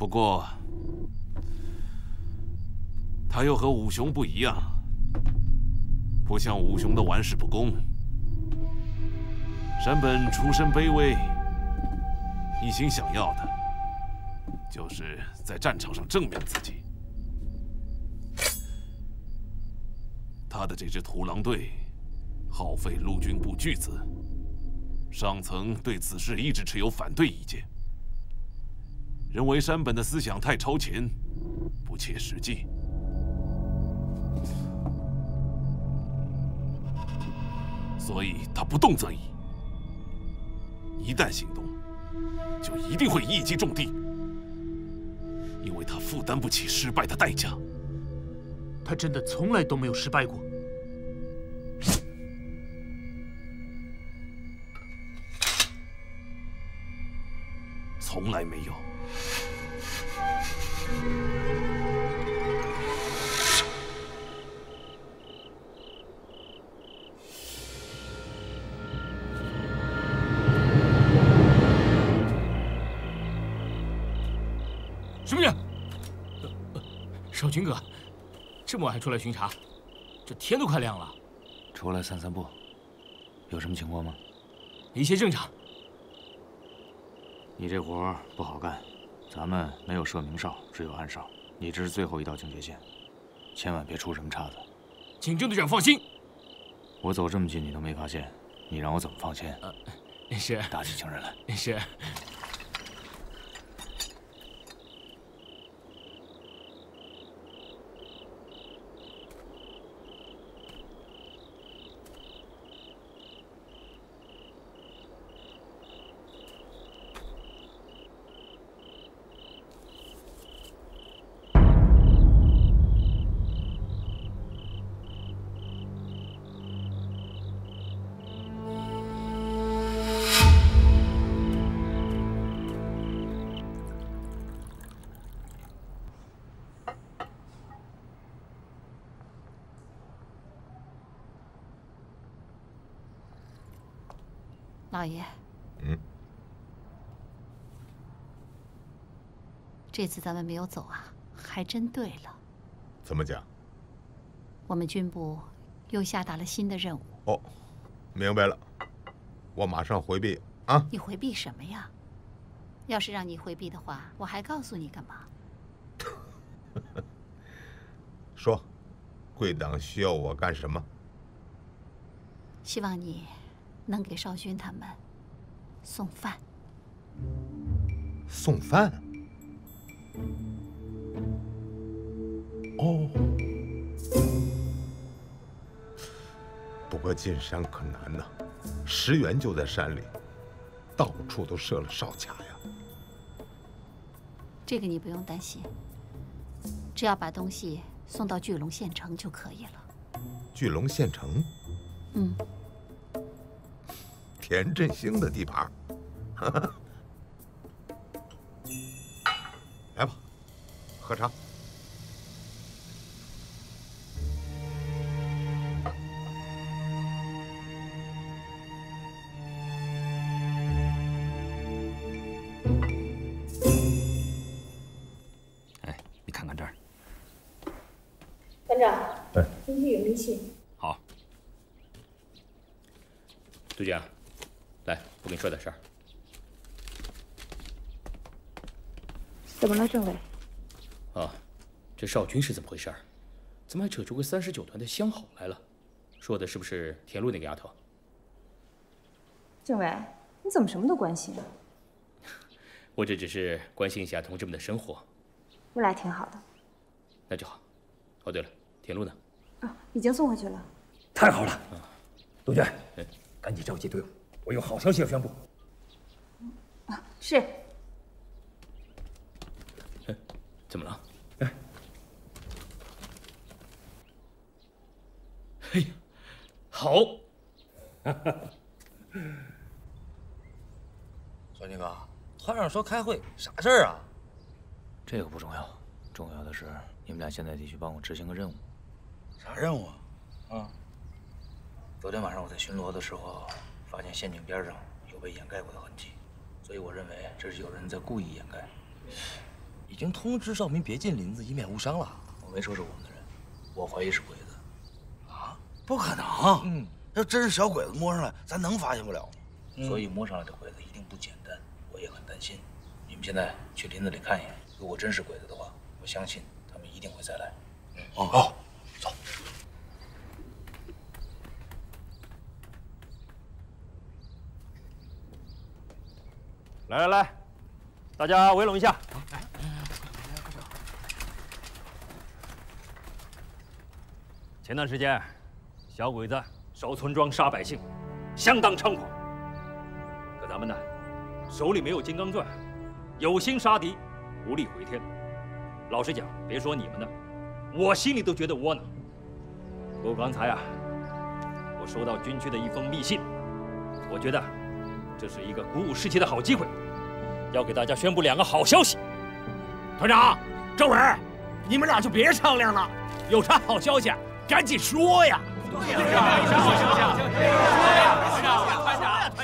不过，他又和武雄不一样，不像武雄的玩世不恭。山本出身卑微，一心想要的，就是在战场上证明自己。他的这支土狼队，耗费陆军部巨资。 上层对此事一直持有反对意见，认为山本的思想太超前，不切实际。所以他不动则已，一旦行动，就一定会一击中地，因为他负担不起失败的代价。他真的从来都没有失败过。 从来没有。什么人？少君哥，这么晚还出来巡查？这天都快亮了。出来散散步，有什么情况吗？一切正常。 你这活儿不好干，咱们没有射明哨，只有暗哨。你这是最后一道警戒线，千万别出什么岔子。请郑队长放心，我走这么近你都没发现，你让我怎么放心？是打起精神来。是。老爷，这次咱们没有走啊，还真对了。怎么讲？我们军部又下达了新的任务。哦，明白了，我马上回避啊！你回避什么呀？要是让你回避的话，我还告诉你干嘛？说，贵党需要我干什么？希望你。 能给少君他们送饭。送饭？哦。不过进山可难呐，石原就在山里，到处都设了哨卡呀。这个你不用担心，只要把东西送到巨龙县城就可以了。巨龙县城？嗯。 田振兴的地盘，来吧，喝茶。哎，你看看这儿。班长，哎，今天有密信。好，杜姐。 来，我跟你说点事儿。怎么了，政委？啊，这少君是怎么回事？怎么还扯出个39团的相好来了？说的是不是田露那个丫头？政委，你怎么什么都关心啊？我这只是关心一下同志们的生活。我俩挺好的。那就好。哦，对了，田露呢？啊，已经送回去了。太好了！啊，杜鹃，赶紧召集队伍。 我有好消息要宣布。啊，是。哎，怎么了？哎，哎呀，好！少金刚，团长说开会，啥事儿啊？这个不重要，重要的是你们俩现在得去帮我执行个任务。啥任务啊？啊，昨天晚上我在巡逻的时候。 发现陷阱边上有被掩盖过的痕迹，所以我认为这是有人在故意掩盖。已经通知少民别进林子，以免误伤了。我没说是我们的人，我怀疑是鬼子。啊，不可能！嗯，要真是小鬼子摸上来，咱能发现不了吗？所以摸上来的鬼子一定不简单，我也很担心。你们现在去林子里看一眼，如果真是鬼子的话，我相信他们一定会再来。嗯，好，走。 来来来，大家围拢一下。前段时间，小鬼子烧村庄、杀百姓，相当猖狂。可咱们呢，手里没有金刚钻，有心杀敌，无力回天。老实讲，别说你们的，我心里都觉得窝囊。不过刚才啊，我收到军区的一封密信，我觉得。 这是一个鼓舞士气的好机会，要给大家宣布两个好消息。团长，政委，你们俩就别商量了，有啥好消息赶紧说呀！对呀，有啥好消息啊？说呀，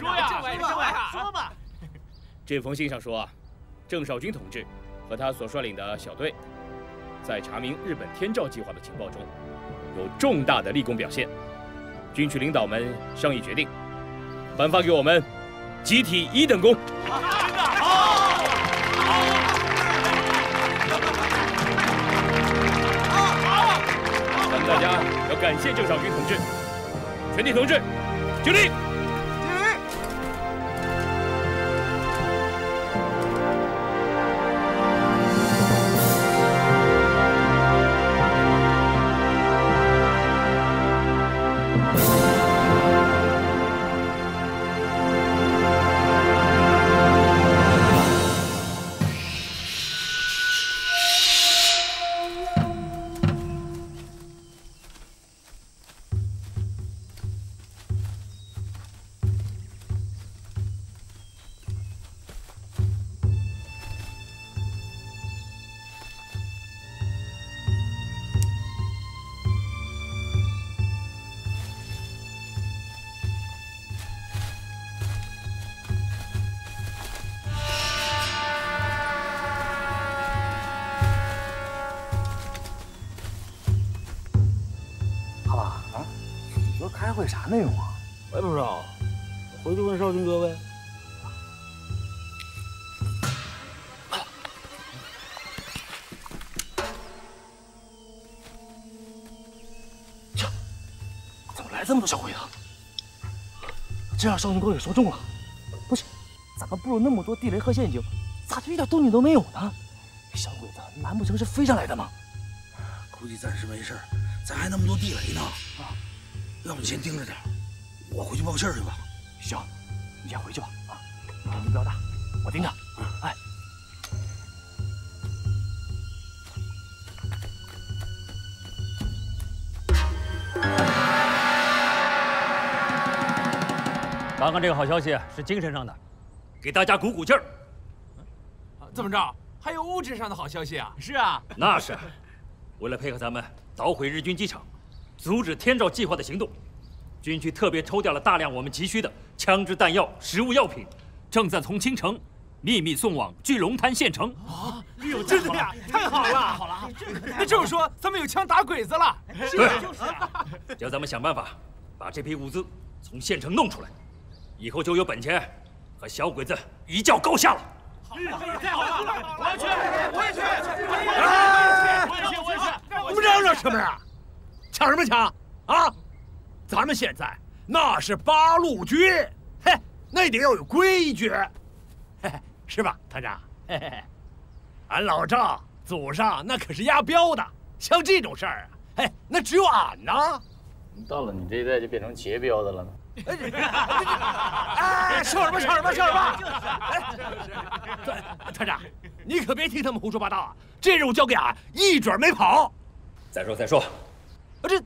说呀，政委，说吧。这封信上说，郑少君同志和他所率领的小队，在查明日本天照计划的情报中，有重大的立功表现。军区领导们商议决定，颁发给我们。 集体1等功。好，咱们大家要感谢郑少君同志，全体同志，敬礼！敬礼！ 会啥内容啊？我也不知道，回去问少君哥呗。怎么来这么多小鬼子？这样少君哥也说中了。不是，咱们布了那么多地雷和陷阱，咋就一点动静都没有呢？小鬼子难不成是飞上来的吗？估计暂时没事，咱还那么多地雷呢。啊。 要不你先盯着点，我回去报信去吧。行，你先回去吧。啊，你力不要大，我盯着。哎，刚刚这个好消息是精神上的，给大家鼓鼓劲儿。怎么着？还有物质上的好消息啊？是啊，那是。为了配合咱们捣毁日军机场。 阻止天照计划的行动，军区特别抽调了大量我们急需的枪支弹药、食物药品，正在从青城秘密送往聚龙滩县城。啊，真的呀！太好了，好了！那这么说，咱们有枪打鬼子了？对，就是啊。只要咱们想办法把这批物资从县城弄出来，以后就有本钱和小鬼子一较高下了。太好了！我也去，我也去，我也去！你们嚷嚷什么呀？ 抢什么抢啊！咱们现在那是八路军，嘿，那得要有规矩，嘿，是吧，团长？嘿嘿，俺老赵祖上那可是压标的，像这种事儿啊，嘿，那只有俺呐。到了你这一代就变成截标的了呢。哎，笑什么？哎，团长，你可别听他们胡说八道啊！这任务交给俺，一准没跑。再说。 这，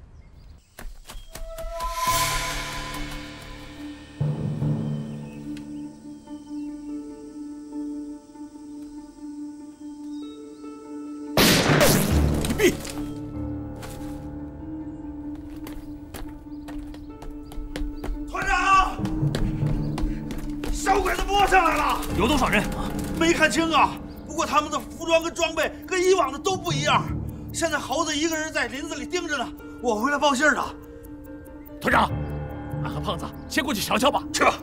闭！团长，小鬼子摸上来了！有多少人？没看清啊！不过他们的服装跟装备跟以往的都不一样。现在猴子一个人在林子里盯着呢，我回来报信呢。团长，俺和胖子先过去瞧瞧吧。去吧。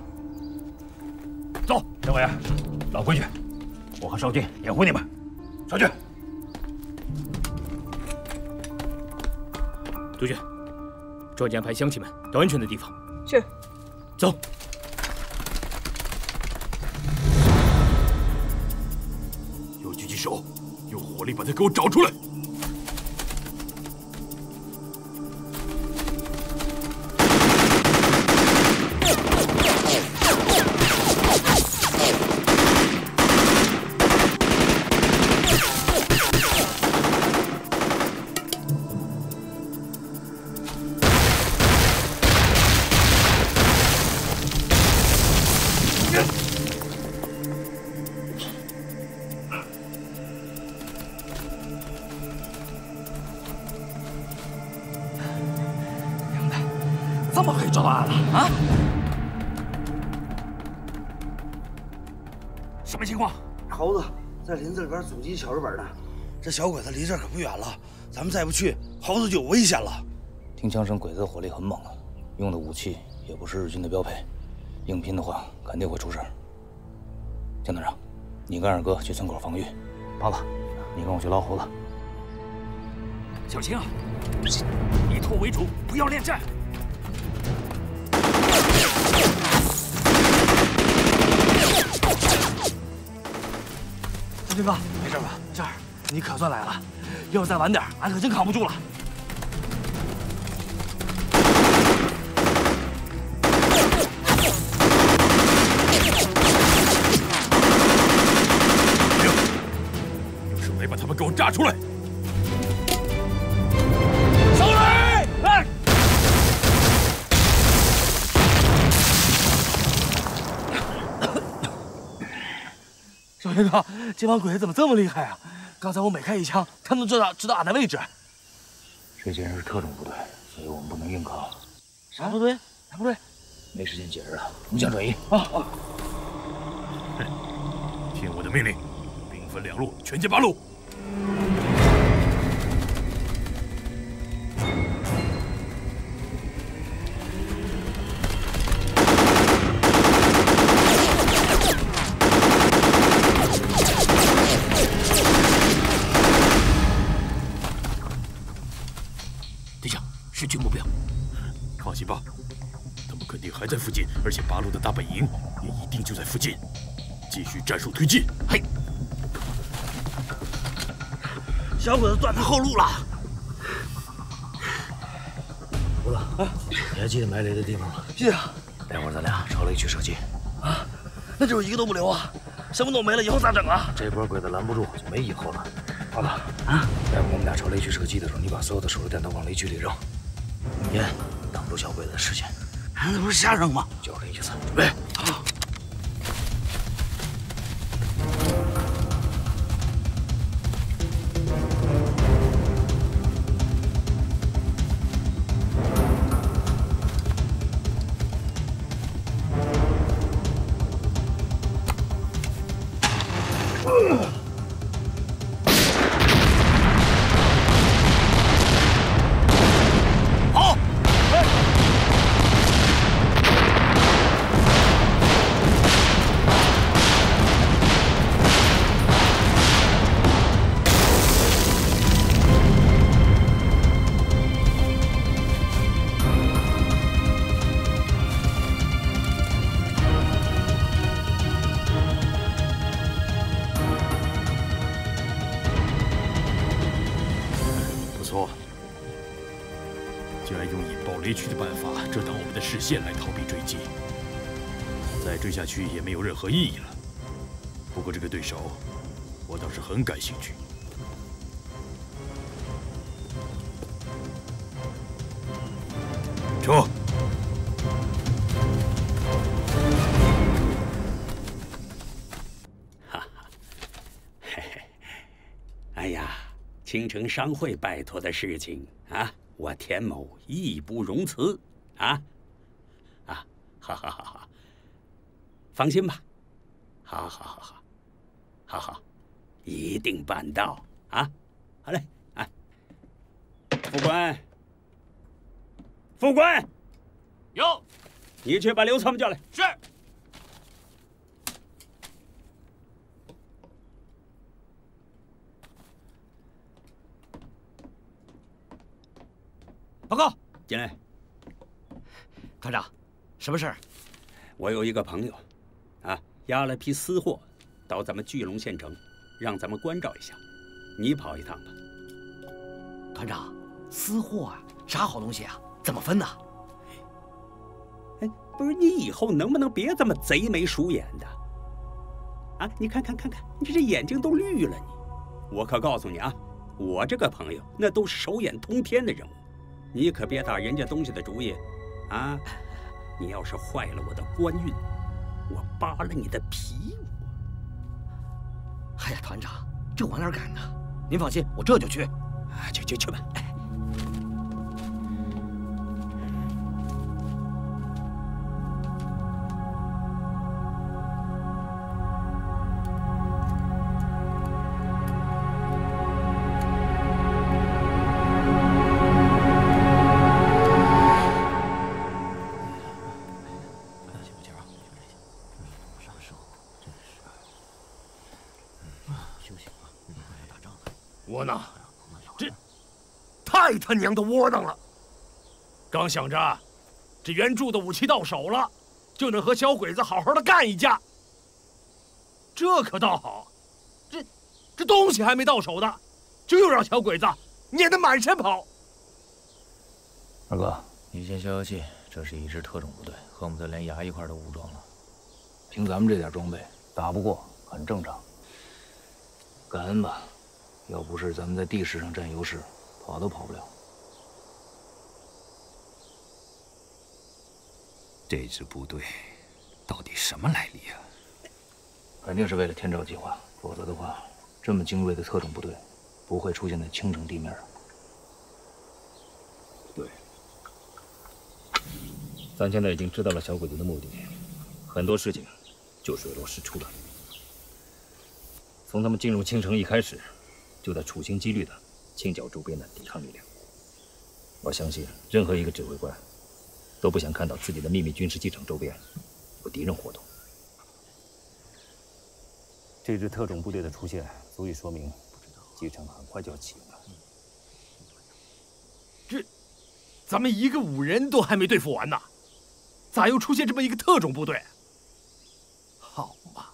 走，政委，老规矩，我和少俊掩护你们。少俊，督军，抓紧安排乡亲们到安全的地方。是。走。 手，用火力把他给我找出来！阻击小日本的，这小鬼子离这儿可不远了，咱们再不去，猴子就有危险了。听枪声，鬼子的火力很猛啊，用的武器也不是日军的标配，硬拼的话肯定会出事。江团长，你跟二哥去村口防御，胖子，你跟我去捞猴子。小心啊，以拖为主，不要恋战。 军哥，没事吧？没事，你可算来了。要是再晚点，俺可真扛不住了。用手雷把他们给我炸出来！ 那个，这帮鬼子怎么这么厉害啊！刚才我每开一枪，他们都知道俺的位置。这件事是特种部队，所以我们不能硬靠。啥部队？啥部队？没时间解释了，影响转移。啊！听我的命令，兵分两路，全歼八路。在附近，而且八路的大本营也一定就在附近。继续战术推进。嘿，小鬼子断他后路了。胡子，啊，你还记得埋雷的地方吗？记得。待会儿咱俩朝雷区射击。啊，那就是一个都不留啊！什么都没了，以后咋整啊？这波鬼子拦不住，就没以后了。胖子，啊，待会儿我们俩朝雷区射击的时候，你把所有的手榴弹都往雷区里扔，烟挡住小鬼子的视线。 那不是瞎扔吗？就是这意思。准备好。视线来逃避追击，再追下去也没有任何意义了。不过这个对手，我倒是很感兴趣。出！哈哈，嘿嘿，哎呀，青城商会拜托的事情啊，我田某义不容辞啊！ 哈哈哈哈，放心吧，好好好好，好好，一定办到啊！好嘞，啊，副官，副官，有，你去把刘参谋叫来。是。 报告，进来。团长，什么事儿？我有一个朋友，啊，押了批私货到咱们聚龙县城，让咱们关照一下。你跑一趟吧。团长，私货啊，啥好东西啊？怎么分呢？哎，不是你以后能不能别这么贼眉鼠眼的？啊，你看，你这眼睛都绿了你。我可告诉你啊，我这个朋友那都是手眼通天的人物。 你可别打人家东西的主意，啊！你要是坏了我的官运，我扒了你的皮！哎呀，团长，这我哪敢呢？您放心，我这就去。啊，去吧。哎，他娘的窝囊了！刚想着，这原著的武器到手了，就能和小鬼子好好的干一架。这可倒好，这东西还没到手呢，就又让小鬼子撵得满身跑。二哥，你先消消气，这是一支特种部队，恨不得连牙一块都武装了。凭咱们这点装备，打不过很正常。感恩吧，要不是咱们在地势上占优势，跑都跑不了。 这支部队到底什么来历啊？肯定是为了天照计划，否则的话，这么精锐的特种部队不会出现在青城地面上。对，咱现在已经知道了小鬼子的目的，很多事情就是水落石出了。从他们进入青城一开始，就在处心积虑的清剿周边的抵抗力量。我相信任何一个指挥官。 都不想看到自己的秘密军事机场周边有敌人活动。这支特种部队的出现，足以说明机场很快就要启用了。这，咱们一个五人都还没对付完呢，咋又出现这么一个特种部队？好嘛，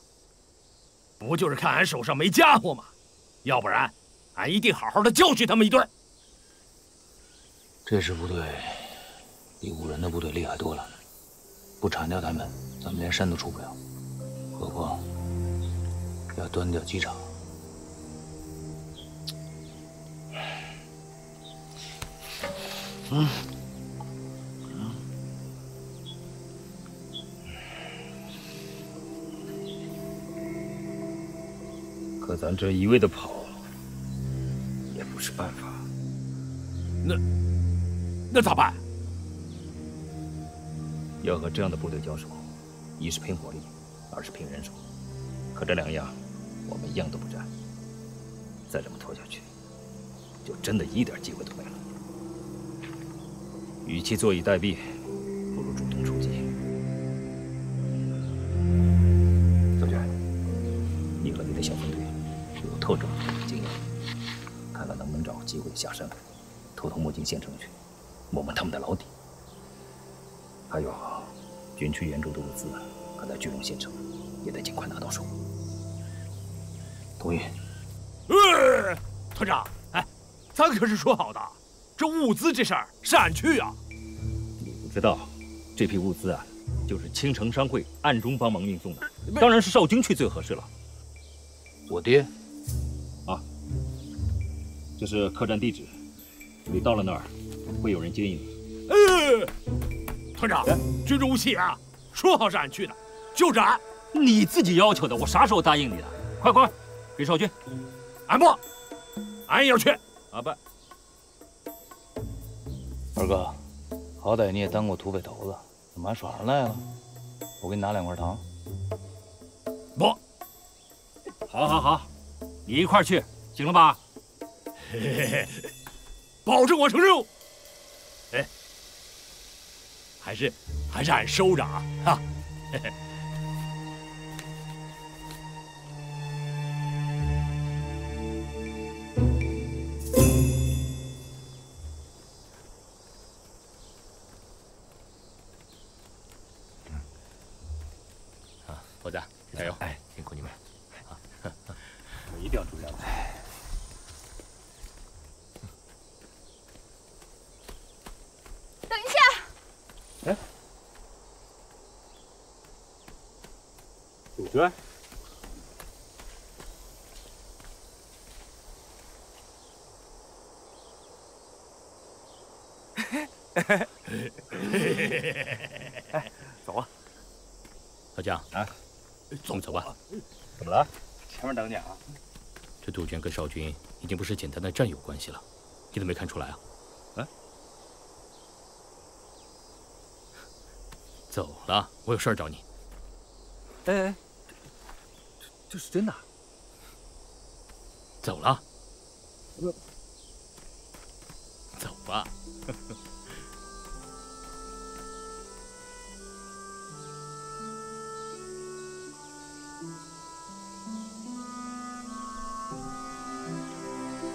不就是看俺手上没家伙吗？要不然，俺一定好好的教训他们一顿。这支部队。 比五人的部队厉害多了，不铲掉他们，咱们连山都出不了，何况要端掉机场。可咱这一味的跑也不是办法，那咋办？ 要和这样的部队交手，一是拼火力，二是拼人手。可这两样，我们一样都不占。再这么拖下去，就真的一点机会都没了。与其坐以待毙，不如主动出击。小娟，你和你的小分队有特种部队的经验，看看能不能找机会下山，偷偷摸进县城去，摸摸他们的老底。 还有，军区援助的物资，可在聚龙县城也得尽快拿到手。同意。团长，哎，咱可是说好的，这物资这事儿是俺去啊。你不知道，这批物资啊，就是青城商会暗中帮忙运送的，当然是少军去最合适了。我爹，啊，这是客栈地址，你到了那儿会有人接应你。团长，军中无戏啊！说好是俺去的，就是俺。你自己要求的，我啥时候答应你的？快，给少军，俺不，俺也要去。啊不，二哥，好歹你也当过土匪头子，怎么还耍上赖了？我给你拿两块糖。不，好，你一块去，行了吧？嘿嘿嘿，保证我成任务。哎，还是俺收着啊！哈，嘿嘿。 猴子，加油！哎，辛苦你们啊！我一定要出任务。等一下！哎，主角。 哎，走啊，小江啊，我们走吧。怎么了？前面等你啊。这杜鹃跟少君已经不是简单的战友关系了，你怎么没看出来啊？哎，走了，我有事儿找你。哎，这是真的？走了。走吧。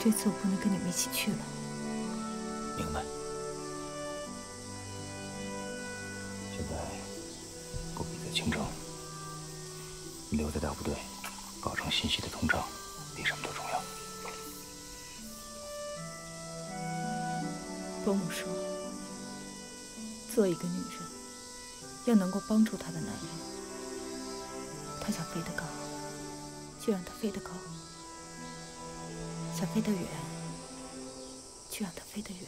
这次我不能跟你们一起去了。明白。现在狗比在青城，你留在大部队，保证信息的通畅，比什么都重要。伯母说，做一个女人，要能够帮助她的男人。她想飞得高，就让她飞得高。 想飞得远，就让它飞得远。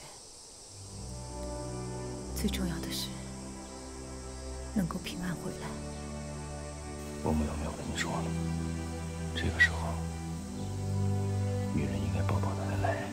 最重要的是，能够平安回来。伯母有没有跟你说，这个时候，女人应该抱抱她的男人？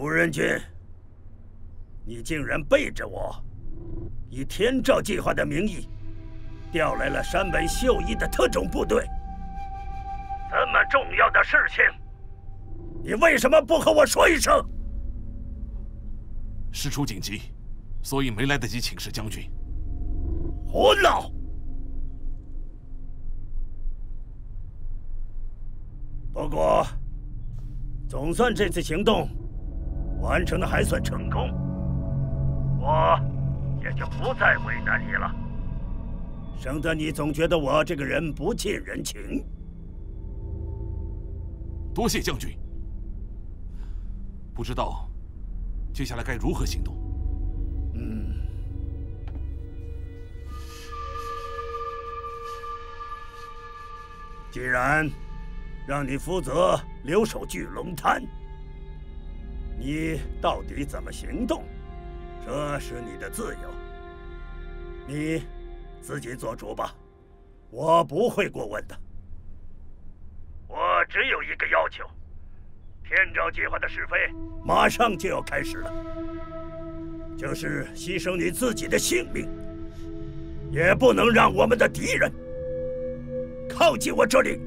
吴仁君，你竟然背着我，以天照计划的名义，调来了山本秀一的特种部队。这么重要的事情，你为什么不和我说一声？事出紧急，所以没来得及请示将军。胡闹！不过，总算这次行动。 完成的还算成功，我也就不再为难你了，省得你总觉得我这个人不近人情。多谢将军。不知道接下来该如何行动？既然让你负责留守巨龙滩。 你到底怎么行动？这是你的自由，你自己做主吧，我不会过问的。我只有一个要求：天照计划的是非马上就要开始了，就是牺牲你自己的性命，也不能让我们的敌人靠近我这里，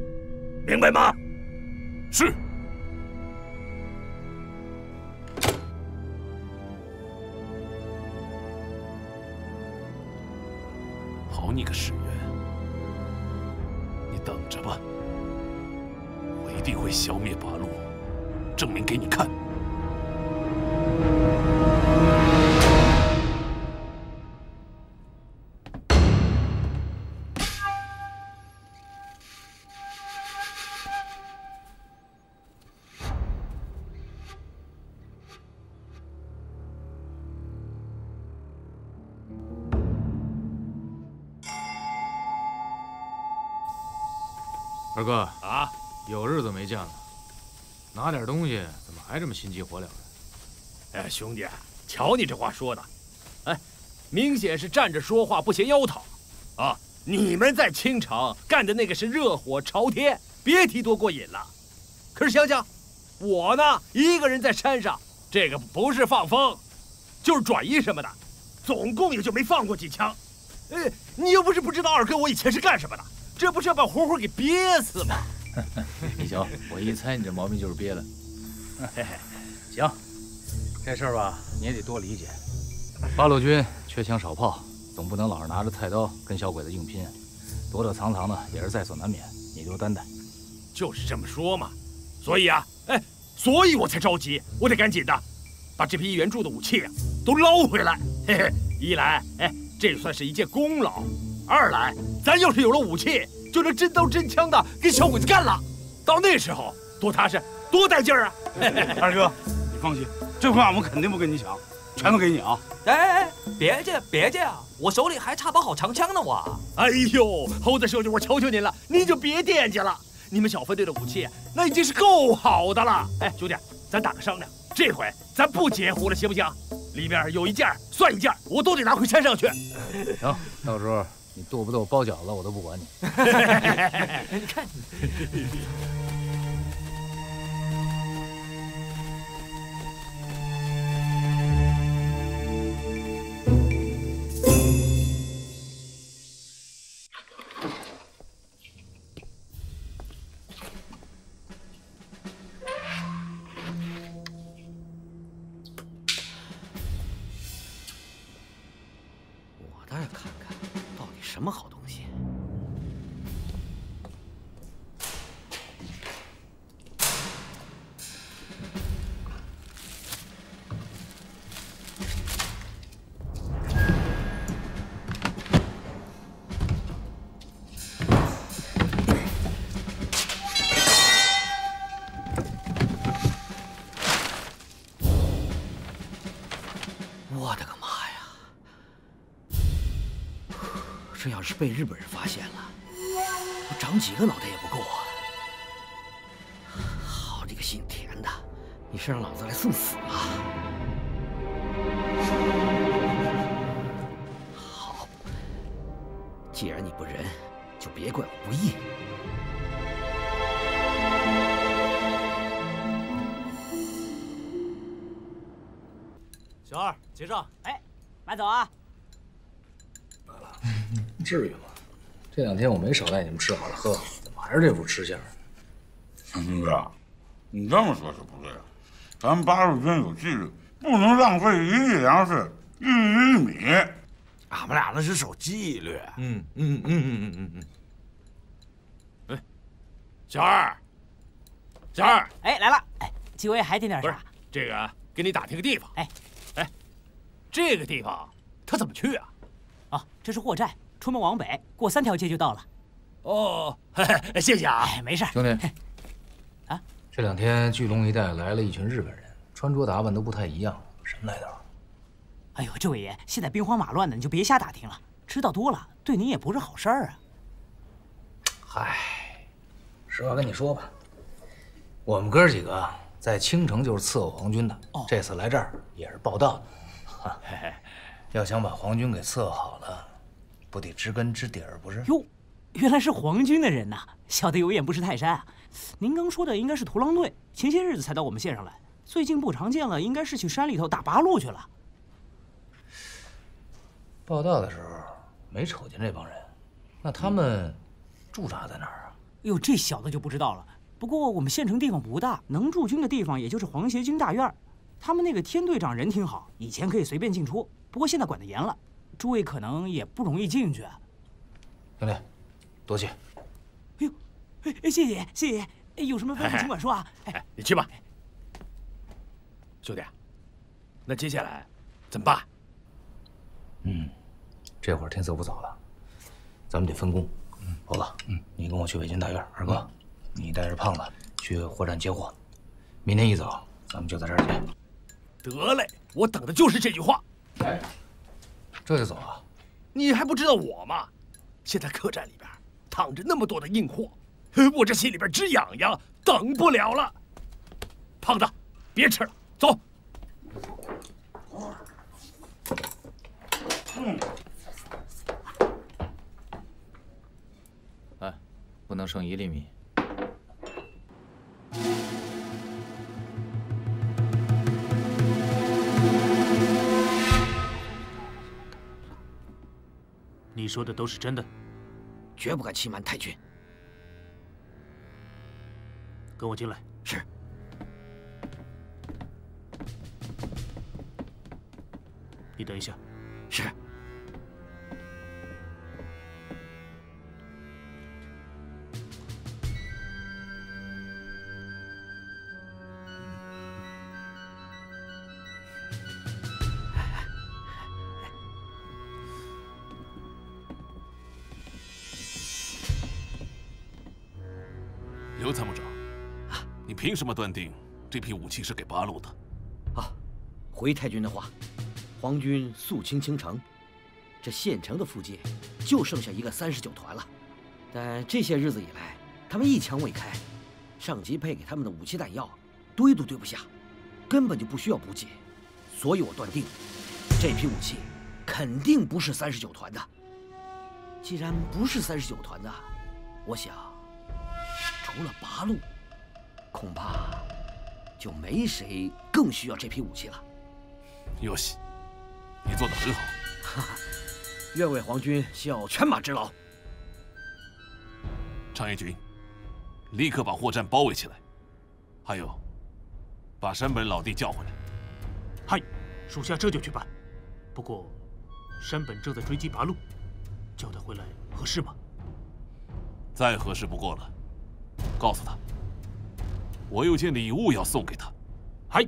明白吗？是。 好你个石原，你等着吧！我一定会消灭八路，证明给你看。二哥啊，有日子没见了，拿点东西怎么还这么心急火燎的？哎，兄弟，瞧你这话说的，哎，明显是站着说话不嫌腰疼啊！你们在青城干的那个是热火朝天，别提多过瘾了。可是想想，我呢，一个人在山上，这个不是放风，就是转移什么的，总共也就没放过几枪。哎，你又不是不知道二哥我以前是干什么的。 这不是要把活活给憋死吗？你瞧，我一猜你这毛病就是憋了。行，这事儿吧你也得多理解。八路军缺枪少炮，总不能老是拿着菜刀跟小鬼子硬拼，躲躲藏藏的也是在所难免。你多担待。就是这么说嘛。所以啊，哎，所以我才着急，我得赶紧的把这批援助的武器啊都捞回来。嘿嘿，一来，哎，这算是一件功劳。 二来，咱要是有了武器，就能真刀真枪的跟小鬼子干了。到那时候多踏实，多带劲儿啊！二哥，你放心，这回俺们肯定不跟你抢，全都给你啊！哎哎哎，别介别介啊，我手里还差把好长枪呢我。哎呦，猴子兄弟，我求求您了，您就别惦记了。你们小分队的武器那已经是够好的了。哎，兄弟，咱打个商量，这回咱不截胡了，行不行？里面有一件算一件，我都得拿回山上去。行，到时候。 你剁不剁包饺子，我都不管你。你看，我倒要看看。 什么好东西？我的个妈！ 这要是被日本人发现了，我长几个脑袋也不够啊！好你个姓田的，你是让老子来送死吗？好，既然你不仁，就别怪我不义。小二结账。哎，买走啊！至于吗？这两天我没少带你们吃好了喝好了，怎么还是这副吃相？明哥，你这么说是不对的。咱们八路军有纪律，不能浪费1粒粮食、1粒玉米。俺们俩那是守纪律。哎，小二，小二，哎来了，哎，纪委还点点啥？这个给你打听个地方。哎，这个地方他怎么去啊？啊，这是货站，出门往北过3条街就到了。哦，谢谢啊，没事。兄弟，啊，这两天巨龙一带来了一群日本人，穿着打扮都不太一样，什么来头？ 哎呦，这位爷，现在兵荒马乱的，你就别瞎打听了，知道多了对您也不是好事儿啊。嗨，实话跟你说吧，我们哥几个在青城就是伺候皇军的，这次来这儿也是报道的。要想把皇军给伺候好了，不得知根知底儿不是？哟，原来是皇军的人呐，小的有眼不识泰山啊。您刚说的应该是屠狼队，前些日子才到我们县上来，最近不常见了，应该是去山里头打八路去了。 报道的时候没瞅见这帮人，那他们驻扎在哪儿啊？哟，这小子就不知道了。不过我们县城地方不大，能驻军的地方也就是皇协军大院。他们那个天队长人挺好，以前可以随便进出，不过现在管得严了，诸位可能也不容易进去。兄弟，多谢。哎呦，哎，谢谢谢谢，有什么吩咐尽管说啊。哎，你去吧，兄弟。那接下来怎么办？嗯。 这会儿天色不早了，咱们得分工。猴子，你跟我去伪军大院。二哥，你带着胖子去货站接货。明天一早，咱们就在这儿见。得嘞，我等的就是这句话。哎，这就走啊？你还不知道我吗？现在客栈里边躺着那么多的硬货，我这心里边直痒痒，等不了了。胖子，别吃了，走。嗯。 不能剩1粒米。你说的都是真的，绝不敢欺瞒太君。跟我进来。是。你等一下。是。 刘参谋长，你凭什么断定这批武器是给八路的？啊，回太君的话，皇军肃清青城，这县城的附近就剩下一个39团了。但这些日子以来，他们一枪未开，上级配给他们的武器弹药堆都堆不下，根本就不需要补给。所以我断定，这批武器肯定不是39团的。既然不是39团的，我想。 除了八路，恐怕就没谁更需要这批武器了。有喜，你做得很好。哈哈，愿为皇军效犬马之劳。常叶军，立刻把货站包围起来，还有，把山本老弟叫回来。嗨，属下这就去办。不过，山本正在追击八路，叫他回来合适吗？再合适不过了。 告诉他，我有件礼物要送给他。嗨，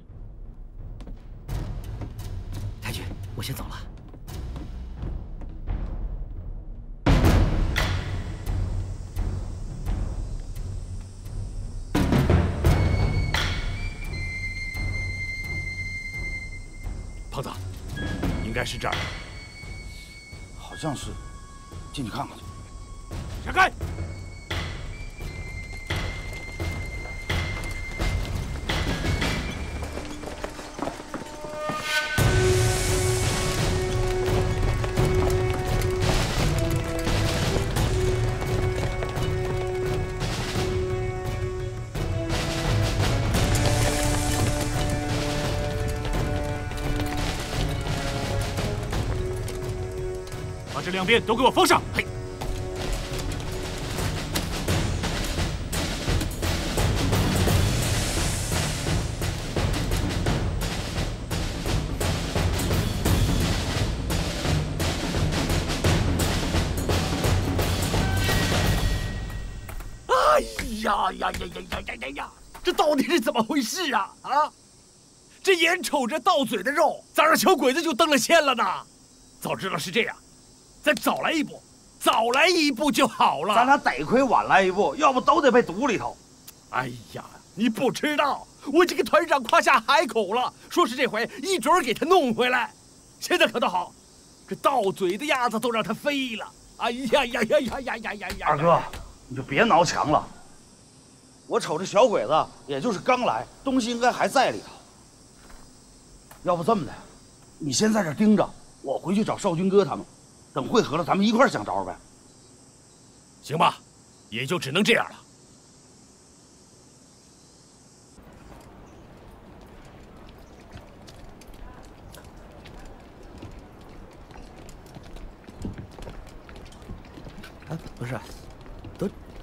太君，我先走了。胖子，应该是这儿，好像是，进去看看去。闪开！两边都给我封上！嘿。 呀！这到底是怎么回事啊？啊！这眼瞅着到嘴的肉，咋让小鬼子就登了线了呢？早知道是这样，咱早来一步，早来一步就好了。咱俩得亏晚来一步，要不都得被毒里头。哎呀，你不知道，我这个团长夸下海口了，说是这回一准给他弄回来。现在可倒好，这到嘴的鸭子都让他飞了。哎呀呀呀呀呀呀呀呀！二哥，你就别挠墙了。 我瞅这小鬼子，也就是刚来，东西应该还在里头。要不这么的，你先在这盯着，我回去找少军哥他们，等会合了，咱们一块想招呗。行吧，也就只能这样了。哎，不是。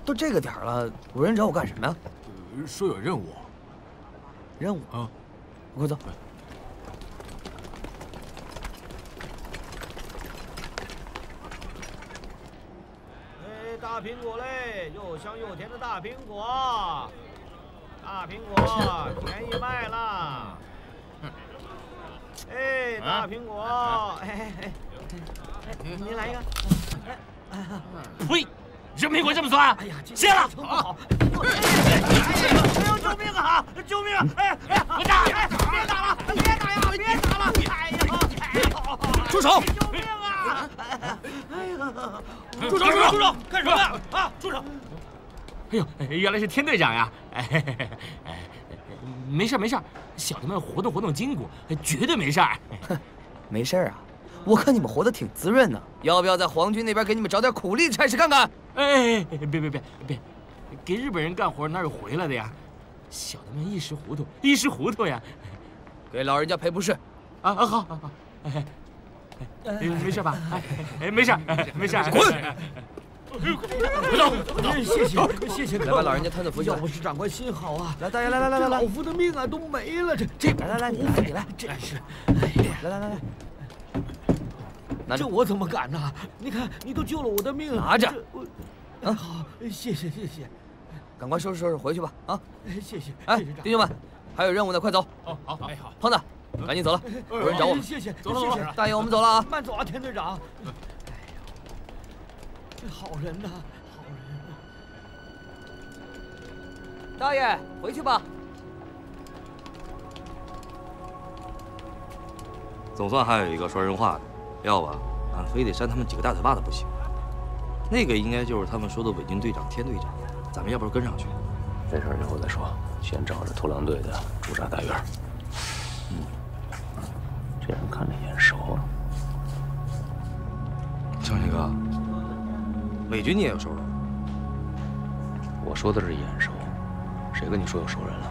都这个点儿了，有人找我干什么呀？说有任务。任务啊！快走！哎，大苹果嘞，又香又甜的大苹果，大苹果便宜卖了。哎，大苹果，哎，您来一个。呸！ 人民会这么算？哎呀，谢了！好，哎呦，救命啊！救命！哎哎，我打！别打了！别打呀！别打了！哎呦！住手！救命啊！哎呀！住手！住手！住手！干什么呀？啊！住手！哎呦，原来是天队长呀！哎，没事没事，小的们活动活动筋骨，绝对没事儿。没事啊。 我看你们活得挺滋润呢，要不要在皇军那边给你们找点苦力差事看看？哎，别，给日本人干活哪有回来的呀？小的们一时糊涂呀，给老人家赔不是。啊，好，没事吧？哎，没事，滚！快走，谢谢，来把老人家摊到拂袖。要不是长官心好啊，来大爷，来，老夫的命啊都没了，这来，你来，真是，来。 这我怎么敢呢？你看，你都救了我的命，拿着。啊，好，谢谢。赶快收拾回去吧。啊，谢谢。哎，弟兄们，还有任务呢，快走。哦，好，哎好。胖子，赶紧走了，有人找我们。谢谢，走了。大爷，我们走了啊。慢走啊，田队长。哎呀，这好人呐，好人。大爷，回去吧。总算还有一个说人话的。 要吧，俺非得扇他们几个大嘴巴子不行。那个应该就是他们说的伪军队长、天队长，咱们要不要跟上去？这事儿以后再说，先找着偷狼队的驻扎大院。嗯，这人看着眼熟啊。小李哥，伪军你也有熟人？我说的是眼熟，谁跟你说有熟人了？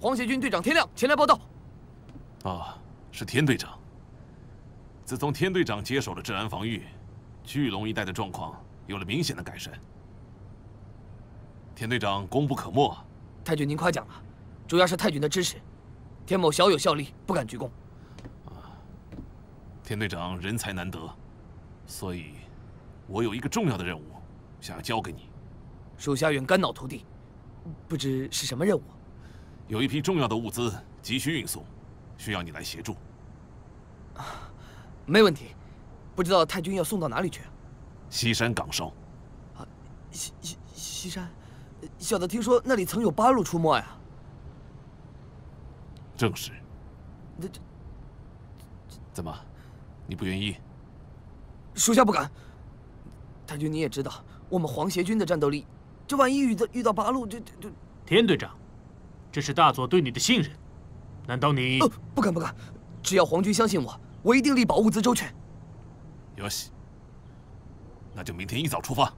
皇协军队长天亮前来报道。啊，是天队长。自从天队长接手了治安防御，巨龙一带的状况有了明显的改善。天队长功不可没。太君您夸奖了，主要是太君的支持，天某小有效力，不敢居功。啊，天队长人才难得，所以，我有一个重要的任务，想要交给你。属下远干扰徒弟，不知是什么任务。 有一批重要的物资急需运送，需要你来协助。没问题，不知道太君要送到哪里去？西山岗哨。啊，西山，小的听说那里曾有八路出没呀。正是。那这怎么，你不愿意？属下不敢。太君你也知道，我们皇协军的战斗力，这万一遇到八路，这。天队长。 这是大佐对你的信任，难道你……不敢不敢，只要皇军相信我，我一定力保物资周全。よし，那就明天一早出发。